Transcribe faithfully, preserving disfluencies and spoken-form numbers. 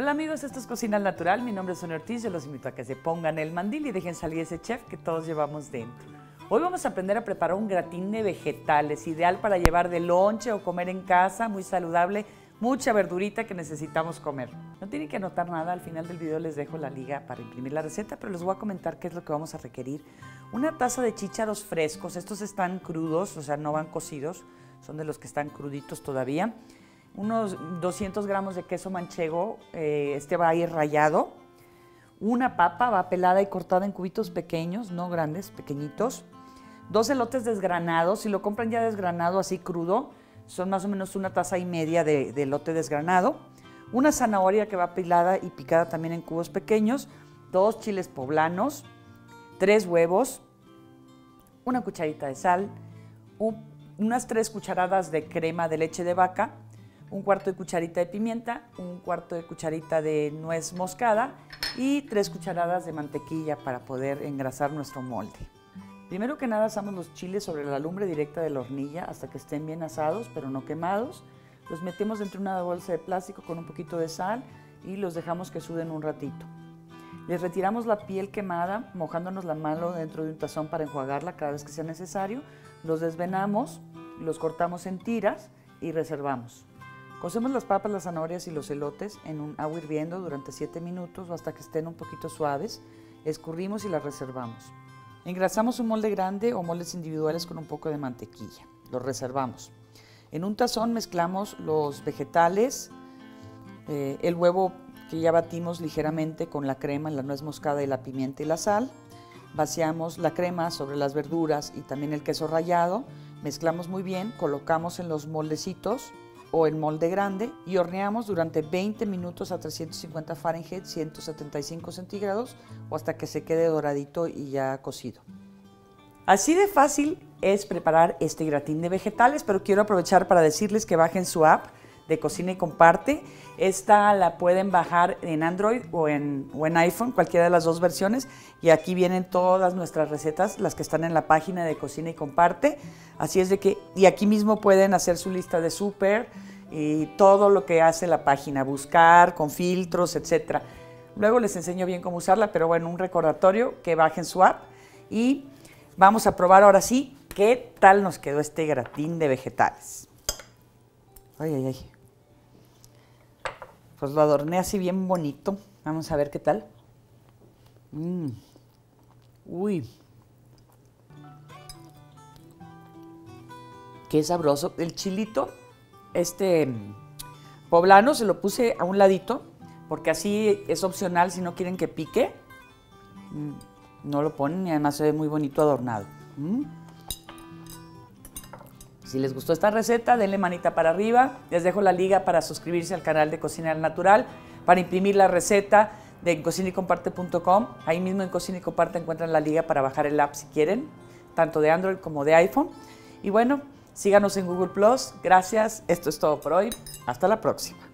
Hola amigos, esto es Cocina al Natural, mi nombre es Sonia Ortiz, yo los invito a que se pongan el mandil y dejen salir ese chef que todos llevamos dentro. Hoy vamos a aprender a preparar un gratín de vegetales, ideal para llevar de lonche o comer en casa, muy saludable, mucha verdurita que necesitamos comer. No tienen que anotar nada, al final del video les dejo la liga para imprimir la receta, pero les voy a comentar qué es lo que vamos a requerir. Una taza de chícharos frescos, estos están crudos, o sea, no van cocidos, son de los que están cruditos todavía. Unos doscientos gramos de queso manchego, eh, este va a ir rallado. Una papa va pelada y cortada en cubitos pequeños, no grandes, pequeñitos. Dos elotes desgranados, si lo compran ya desgranado así crudo, son más o menos una taza y media de, de elote desgranado. Una zanahoria que va pelada y picada también en cubos pequeños. Dos chiles poblanos, tres huevos, una cucharita de sal, un, unas tres cucharadas de crema de leche de vaca, un cuarto de cucharita de pimienta, un cuarto de cucharita de nuez moscada y tres cucharadas de mantequilla para poder engrasar nuestro molde. Primero que nada asamos los chiles sobre la lumbre directa de la hornilla hasta que estén bien asados pero no quemados. Los metemos dentro de una bolsa de plástico con un poquito de sal y los dejamos que suden un ratito. Les retiramos la piel quemada mojándonos la mano dentro de un tazón para enjuagarla cada vez que sea necesario. Los desvenamos, los cortamos en tiras y reservamos. Cocemos las papas, las zanahorias y los elotes en un agua hirviendo durante siete minutos o hasta que estén un poquito suaves, escurrimos y las reservamos. Engrasamos un molde grande o moldes individuales con un poco de mantequilla, los reservamos. En un tazón mezclamos los vegetales, eh, el huevo que ya batimos ligeramente con la crema, la nuez moscada y la pimienta y la sal. Vaciamos la crema sobre las verduras y también el queso rallado, mezclamos muy bien, colocamos en los moldecitos o en molde grande y horneamos durante veinte minutos a trescientos cincuenta Fahrenheit, ciento setenta y cinco centígrados o hasta que se quede doradito y ya cocido. Así de fácil es preparar este gratín de vegetales, pero quiero aprovechar para decirles que bajen su app de Cocina y Comparte. Esta la pueden bajar en Android o en, o en iPhone, cualquiera de las dos versiones. Y aquí vienen todas nuestras recetas, las que están en la página de Cocina y Comparte. Así es de que, y aquí mismo pueden hacer su lista de súper y todo lo que hace la página, buscar con filtros, etcétera. Luego les enseño bien cómo usarla, pero bueno, un recordatorio que bajen su app. Y vamos a probar ahora sí qué tal nos quedó este gratín de vegetales. Ay, ay, ay. Pues lo adorné así bien bonito. Vamos a ver qué tal. Mm. Uy. Qué sabroso. El chilito, este poblano, se lo puse a un ladito, porque así es opcional si no quieren que pique. Mm. No lo ponen y además se ve muy bonito adornado. Mm. Si les gustó esta receta, denle manita para arriba. Les dejo la liga para suscribirse al canal de Cocina al Natural, para imprimir la receta de cocina y comparte punto com. Ahí mismo en Cocina y Comparte encuentran la liga para bajar el app si quieren, tanto de Android como de iPhone. Y bueno, síganos en Google Plus. Gracias. Esto es todo por hoy. Hasta la próxima.